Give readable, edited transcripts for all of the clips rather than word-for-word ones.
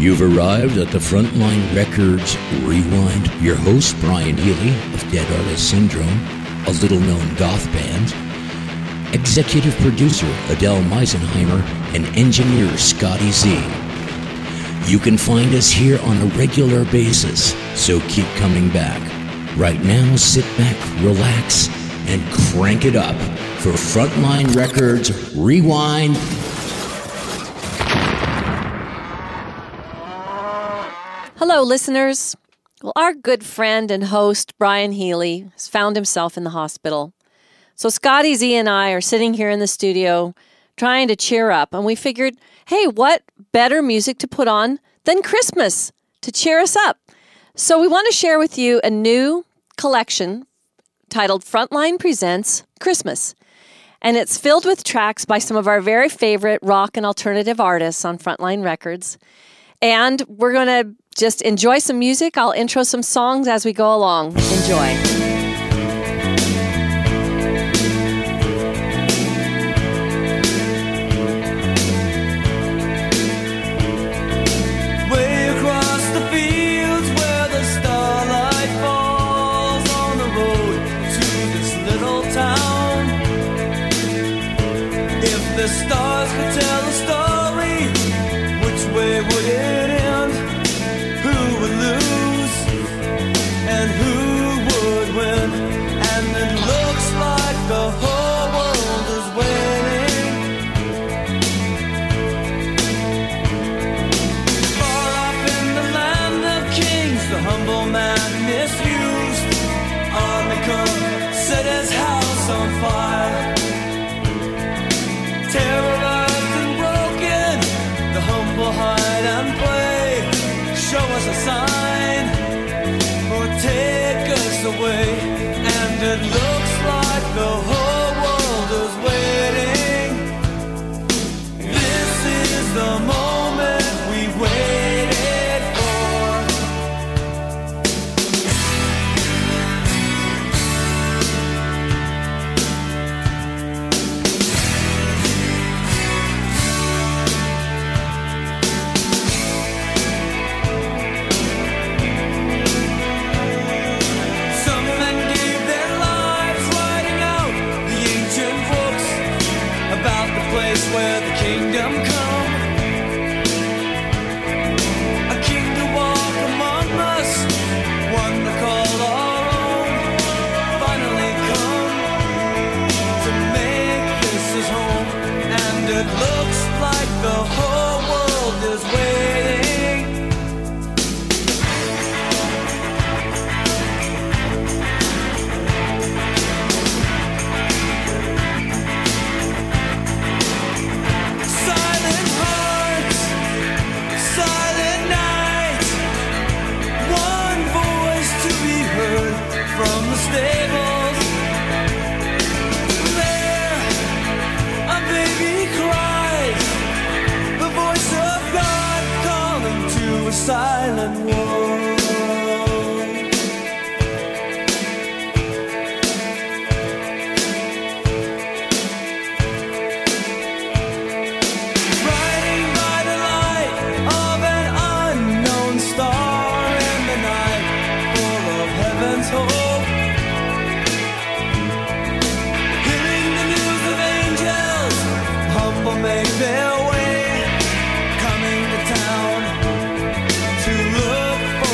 You've arrived at the Frontline Records Rewind. Your host, Brian Healy of Dead Artist Syndrome, a little-known goth band. Executive producer, Adele Meisenheimer, and engineer, Scotty Z. You can find us here on a regular basis, so keep coming back. Right now, sit back, relax, and crank it up for Frontline Records Rewind. Hello, listeners. Well, our good friend and host, Brian Healy, has found himself in the hospital. So Scotty Z and I are sitting here in the studio trying to cheer up, and we figured, hey, what better music to put on than Christmas to cheer us up? So we want to share with you a new collection titled Frontline Presents Christmas, and it's filled with tracks by some of our very favorite rock and alternative artists on Frontline Records, and we're going to just enjoy some music. I'll intro some songs as we go along. Enjoy. Stars could tell a story, which way would it end? Who would lose, and who would win? And it looks like the whole world is waiting. Far off in the land of kings, the humble man misused, on the come, set his house on fire. Terrorized and broken, the humble hide and play. Show us a sign, or take us away. And it looks like the whole world is waiting. This is the moment we waited for. Where the kingdom come, a king to walk among us, one to call our own, finally come to make this his home. And it looks like the whole world is waiting. From the stables, there a baby cries, the voice of God calling to a silent world. Riding by the light of an unknown star in the night, full of heaven's hope. Make their way, coming to town to look for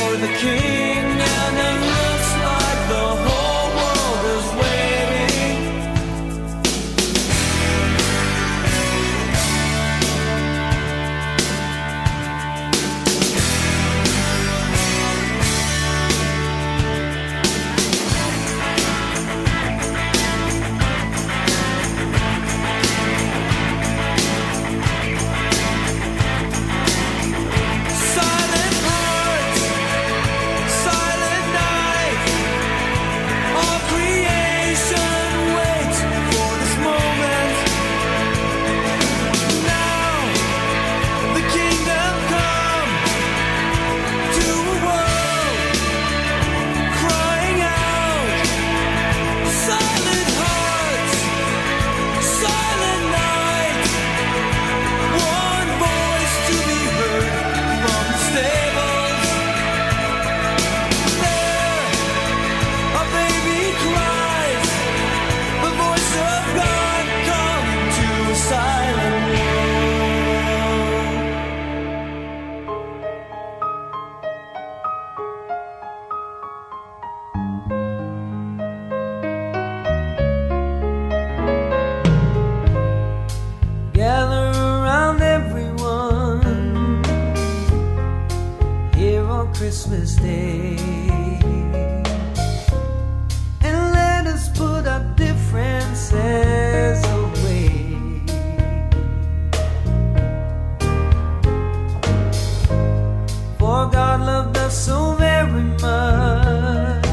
Christmas Day. And let us put our differences away. For God loved us so very much,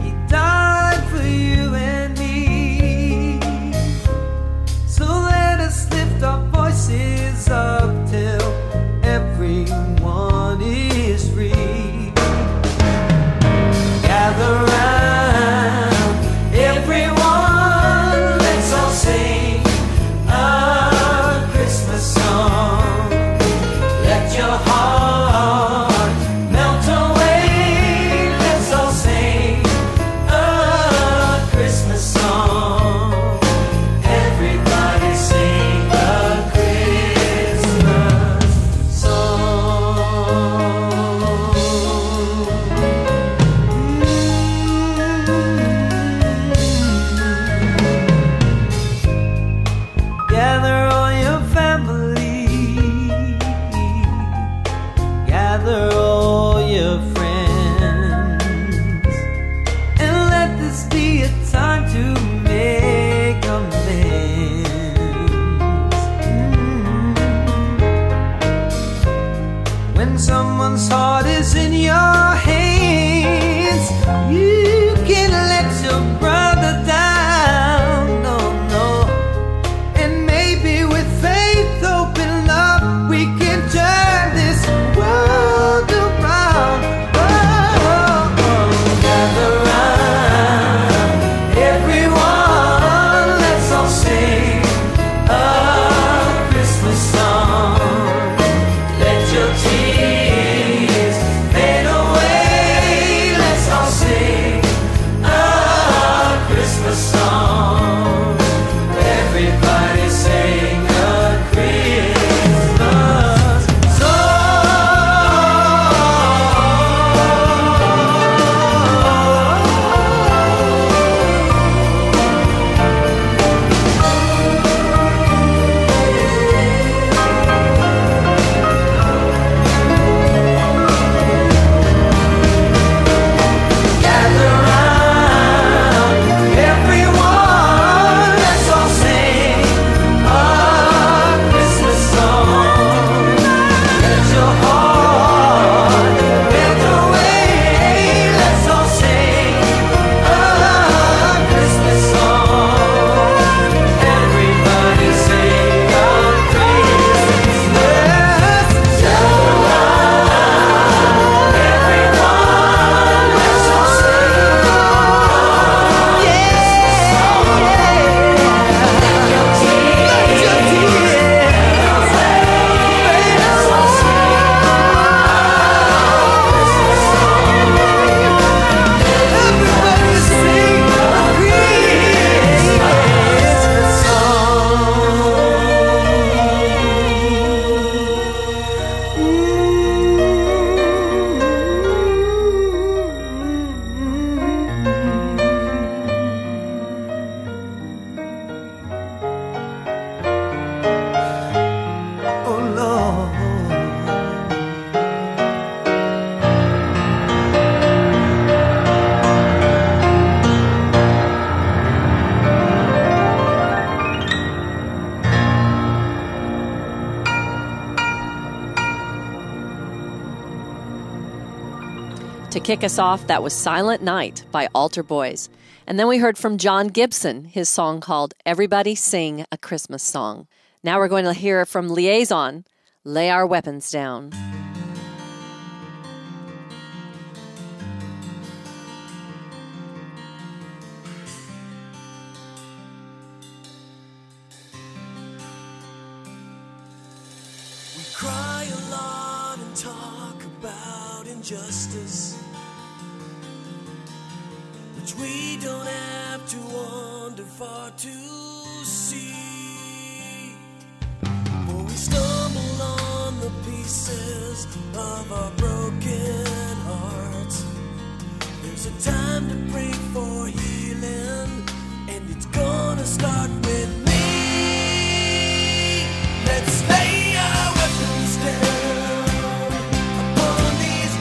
He died for you and me. So let us lift our voices up till everyone is free. Gather round, everyone, let's all sing a Christmas song. Let your heart melt away, let's all sing a Christmas song. Everybody sing a Christmas song. Gather all your family, gather all your friends, and let this be a time to make amends. When someone's heart is in your hands, you can let your brother down. No, no. And maybe with faith, open up, we can turn this world around. Oh, oh, oh. Gather round, everyone, let's all sing a Christmas song. Let your tears fade away, let's all sing a Christmas song. Everybody sing a Christmas song. Gather round, everyone, let's all sing a Christmas song. Let your heart melt away, let's all sing a Christmas song. Everybody sing a Christmas song. Everyone, let's all sing a Oh Lord, To kick us off, that was Silent Night by Altar Boys. And then we heard from John Gibson, his song called Everybody Sing a Christmas Song. Now we're going to hear from Liaison, Lay Our Weapons Down. We cry a lot and talk about injustice, which we don't have to wander far to see. We stumble on the pieces of our broken hearts. There's a time to pray for healing, and it's gonna start with me. Let's lay our weapons down upon these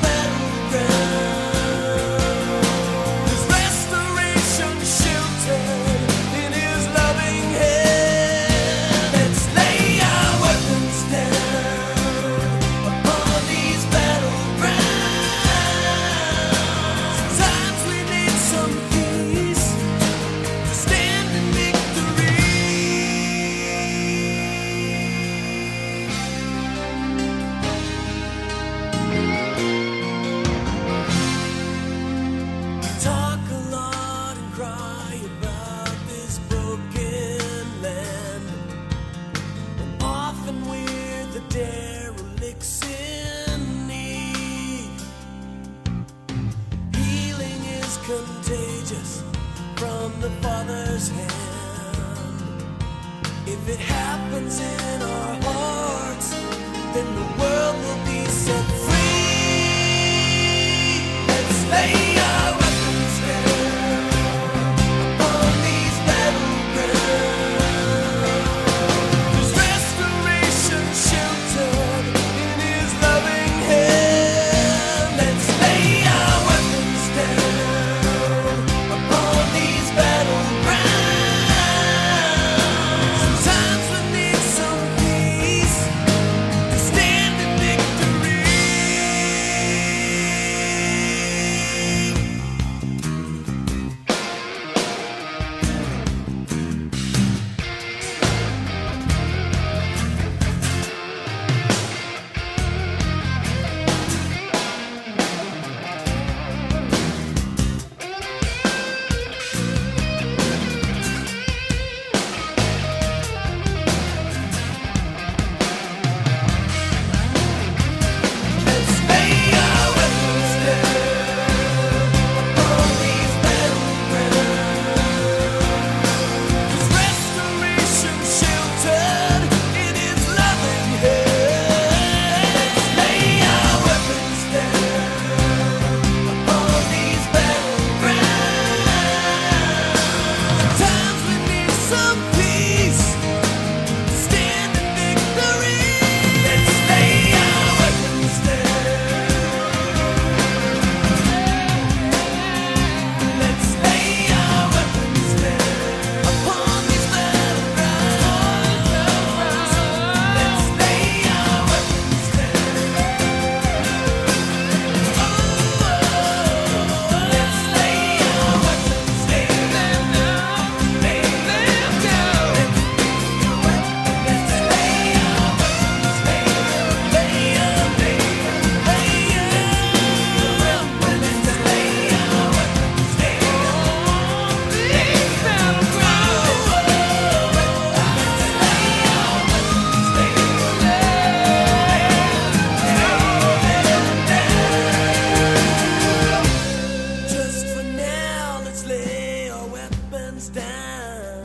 Father's hand. If it happens in our hearts, then the world will be set free. Let's lay our weapons down upon these battlegrounds. There's restoration sheltered in His loving hand. Let's lay our weapons down upon these battlegrounds. Sometimes we need some peace to stand in victory. Let's lay our weapons down upon these battlegrounds. There's restoration sheltered in His loving hand. Let's lay our weapons down upon these battlegrounds. Sometimes we need some peace to stand in victory. Let's lay our weapons down. Let's lay our weapons down upon these battlegrounds. Let's lay our weapons down. Oh, let's lay our weapons down. Lay them down. Let's lay our weapons down. Let's lay our weapons down. These battlegrounds. Let's lay our weapons down. Just for now, let's lay our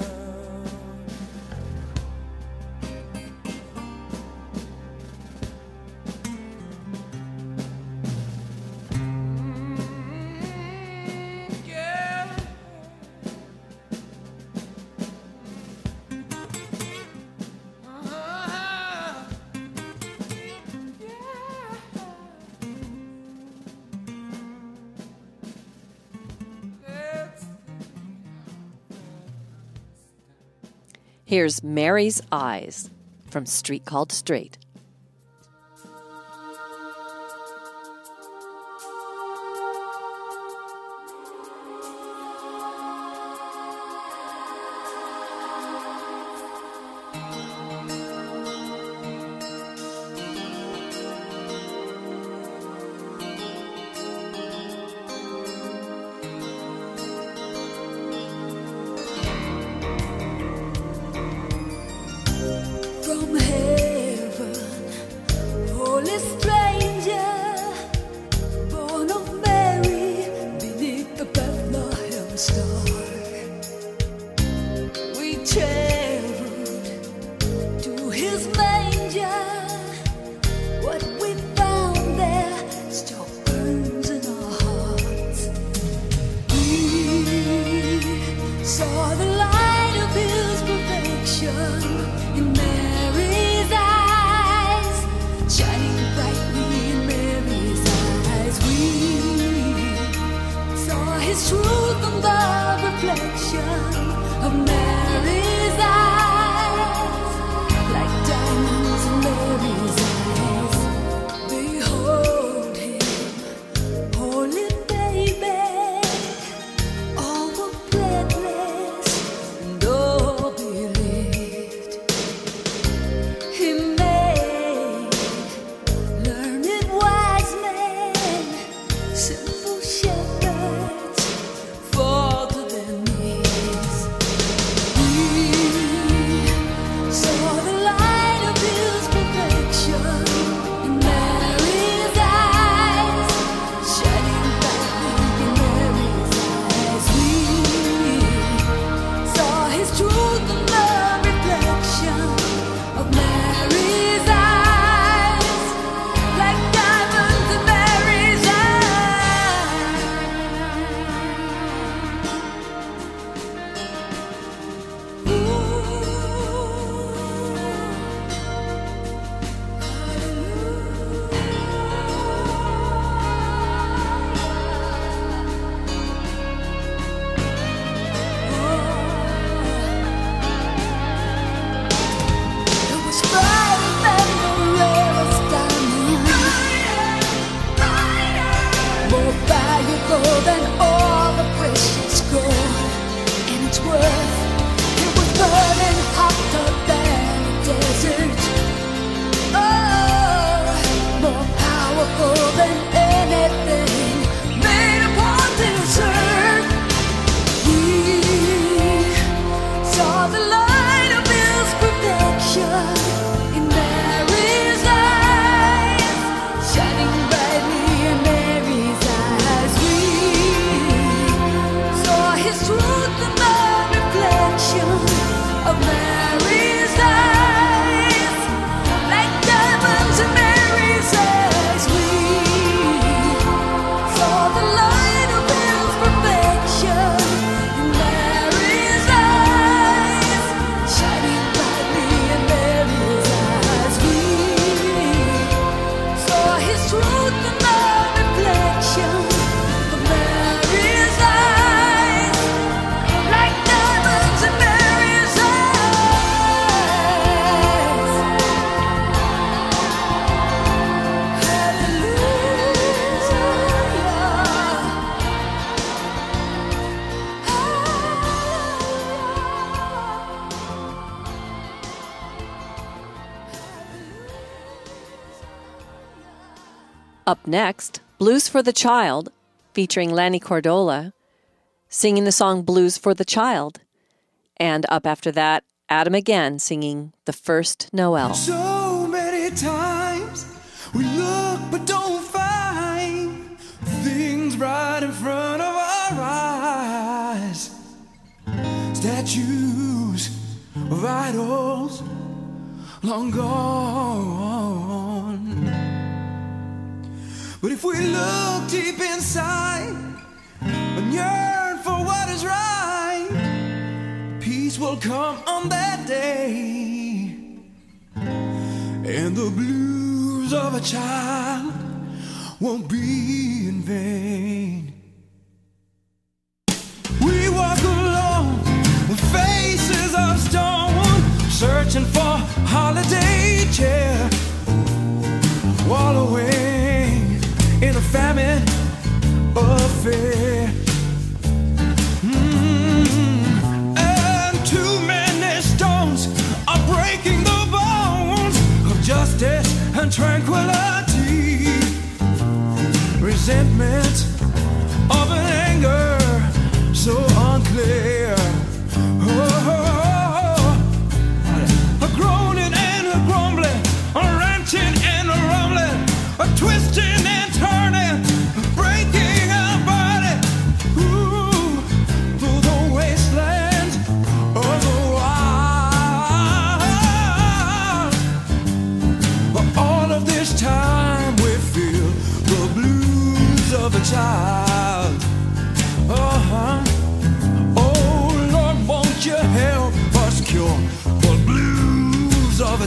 weapons down. Here's Mary's Eyes from Street Called Straight. From heaven, holy stranger, born of Mary, beneath the Bethlehem star, we traveled to His manger. What we found there still burns in our hearts. We saw the light of His perfection in Mary. Truth and the reflection of Mary's eyes, like diamonds in Mary's eyes. Behold Him, holy baby, all were blameless and all believed. He made learned wise men, simple shepherds. Father than me. Up next, Blues for the Child, featuring Lanny Cordola, singing the song Blues for the Child. And up after that, Adam again singing The First Noel. So many times we look but don't find things right in front of our eyes. Statues of idols long gone. But if we look deep inside and yearn for what is right, peace will come on that day, and the blues of a child won't be in vain. We walk alone with faces of stone, searching for holiday cheer, wallowing in a famine of fear. And too many stones are breaking the bones of justice and tranquility. Resentment of an anger so unclear. Oh, a groaning and a grumbling, a ranting and a rumbling, a twisting and of a child. Oh Lord, won't you help us cure the blues of a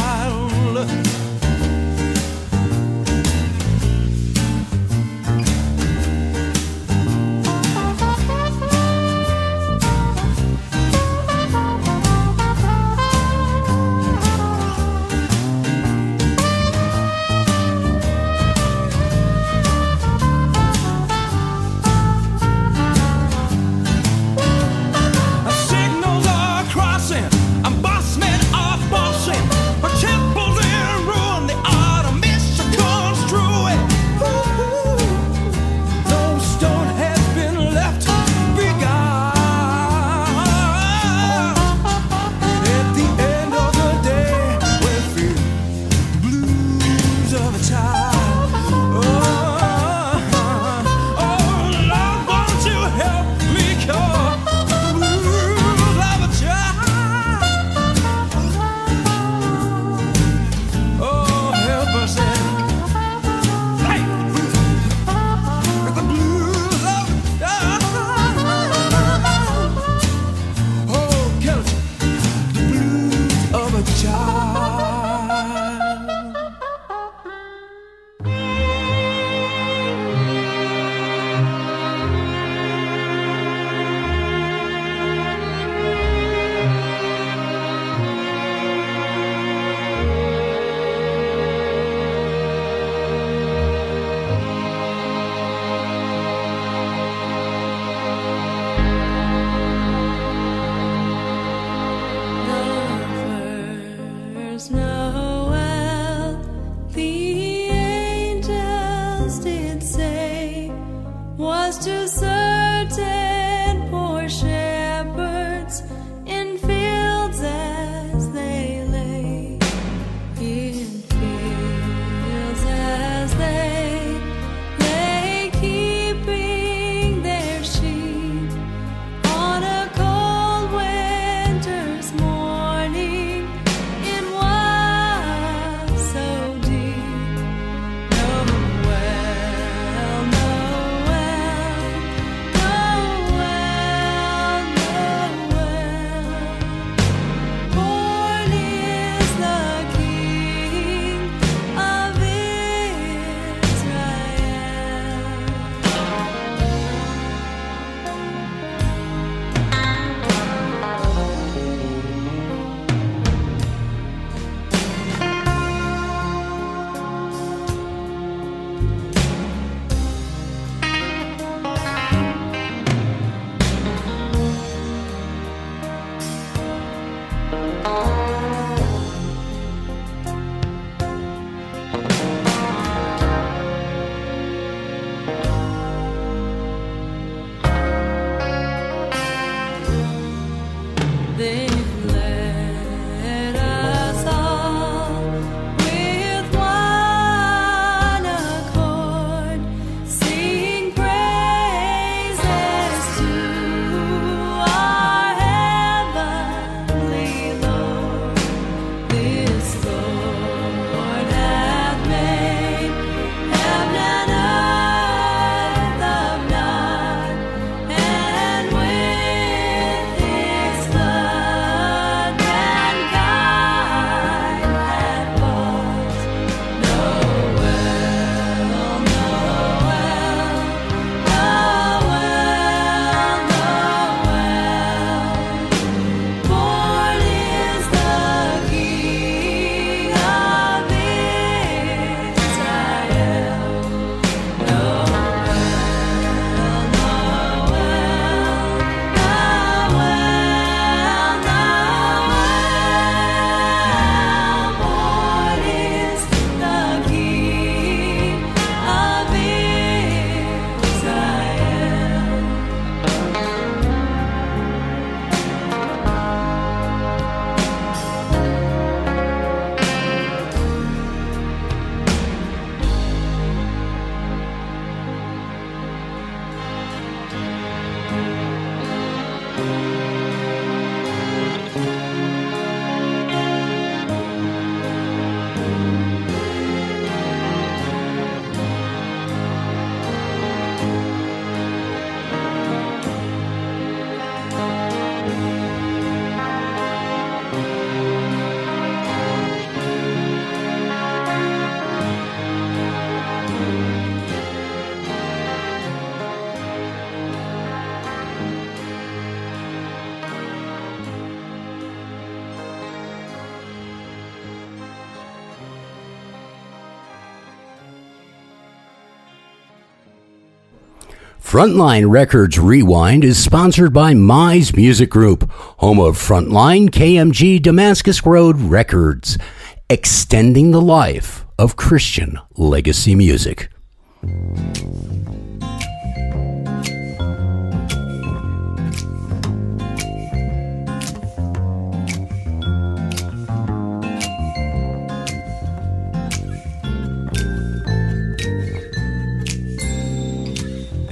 Frontline Records Rewind is sponsored by Mize Music Group, home of Frontline, KMG, Damascus Road Records, extending the life of Christian legacy music.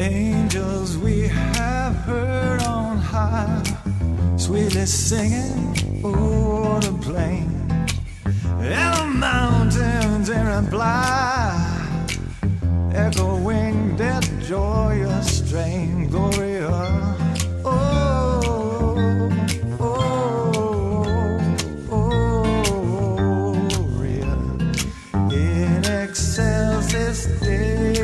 Angels we have heard on high, sweetly singing o'er the plain, and the mountains in reply, echoing that joyous strain, Gloria, oh, oh, oh, oh, Gloria, in excelsis Deo.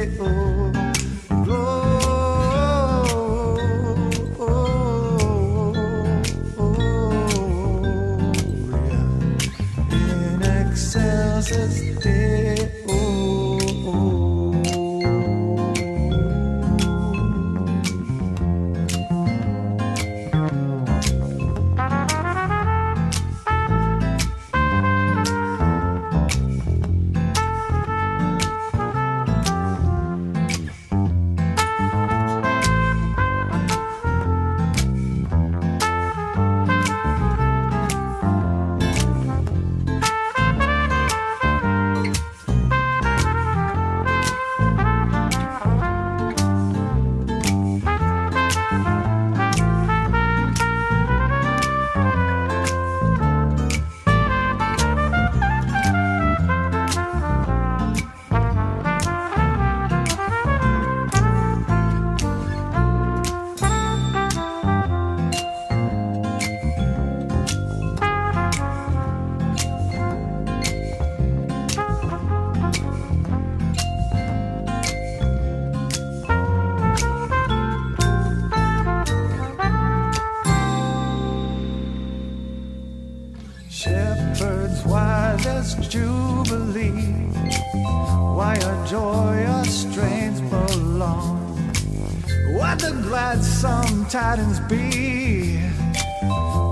Titans be,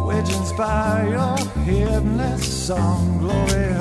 which inspire your hymnless song, Gloria.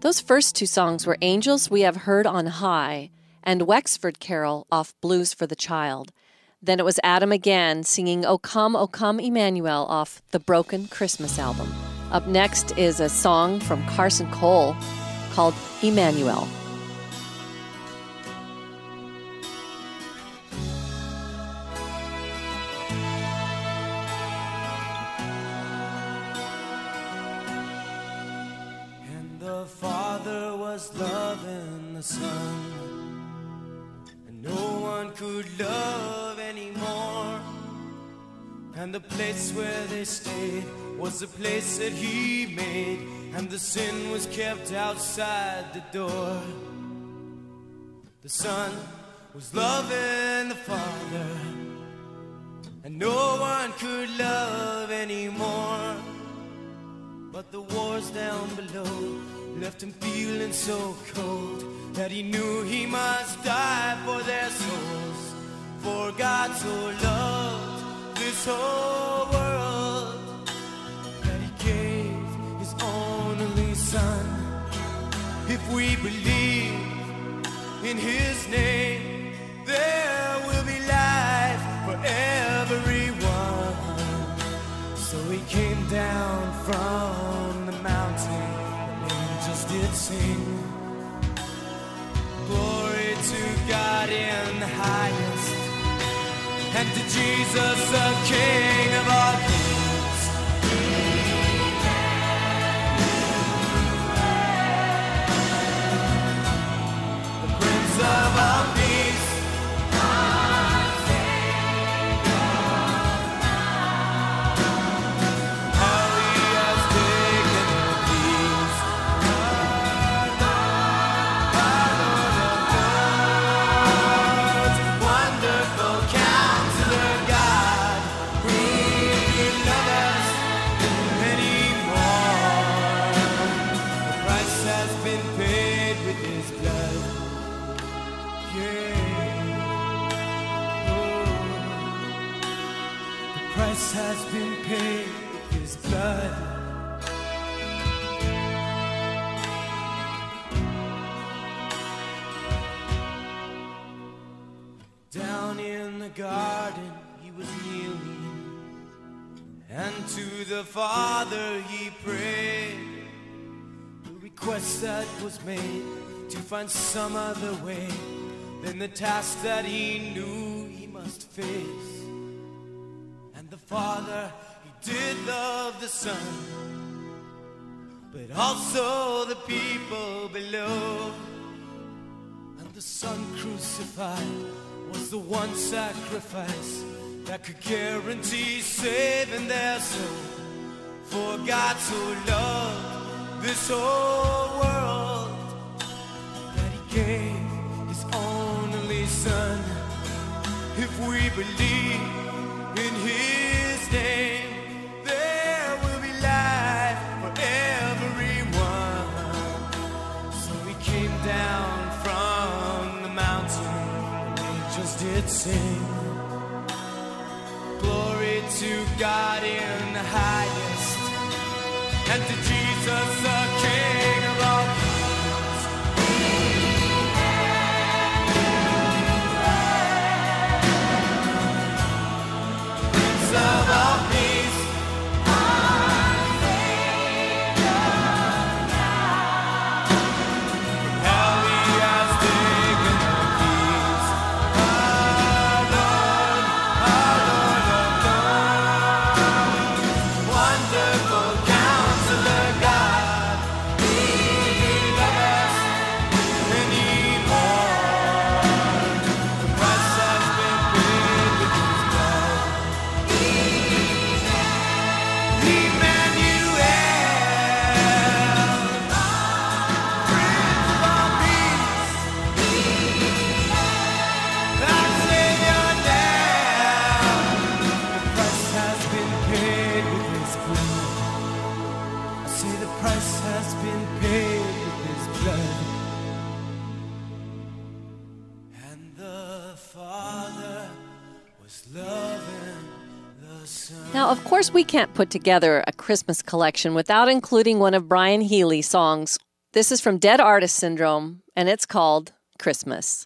Those first two songs were Angels We Have Heard on High and Wexford Carol off Blues for the Child. Then it was Adam again singing O Come, O Come, Emmanuel off the Broken Christmas album. Up next is a song from Carson Cole called Emmanuel. And the Father was loving the Son, and no one could love anymore. And the place where they stayed was the place that He made, and the sin was kept outside the door. The Son was loving the Father, and no one could love anymore. But the wars down below left Him feeling so cold that He knew He must die for their souls. For God so loved this whole world that He gave His only Son. If we believe in His name, there will be life for everyone. So He came down from the mountain, and angels did sing, glory to God in the highest, and to Jesus, the King of all kings. Emmanuel, the Prince of our peace, our Savior now. All He has taken the peace, our Lord of lords, wonderful King. Has been paid with His blood. Down in the garden He was kneeling, and to the Father He prayed. The request that was made to find some other way than the task that He knew He must face. The Father, He did love the Son, but also the people below. And the Son crucified was the one sacrifice that could guarantee saving their soul. For God so loved this whole world that He gave His only Son. If we believe in His name, there will be life for everyone. So He came down from the mountain, and angels did sing, glory to God in the highest, and to Jesus the King of all kings. Of our peace, our Savior now. How He has taken the keys, our Lord of lords, wonderful Counselor God, He loves us anymore. The price has been paid with His blood. Now, of course, we can't put together a Christmas collection without including one of Brian Healy's songs This is from Dead Artist Syndrome, and it's called Christmas.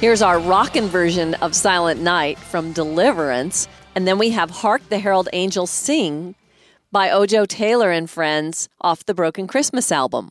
Here's our rockin' version of Silent Night from Deliverance. And then we have Hark the Herald Angels Sing by Ojo Taylor and Friends off the Broken Christmas album.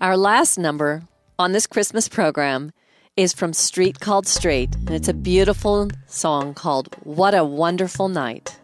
Our last number on this Christmas program is from Street Called Straight, and it's a beautiful song called What a Wonderful Night.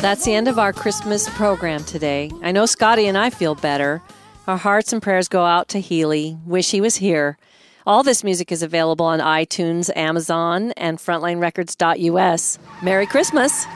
That's the end of our Christmas program today. I know Scotty and I feel better. Our hearts and prayers go out to Healy. Wish he was here. All this music is available on iTunes, Amazon, and FrontlineRecords.us. Merry Christmas!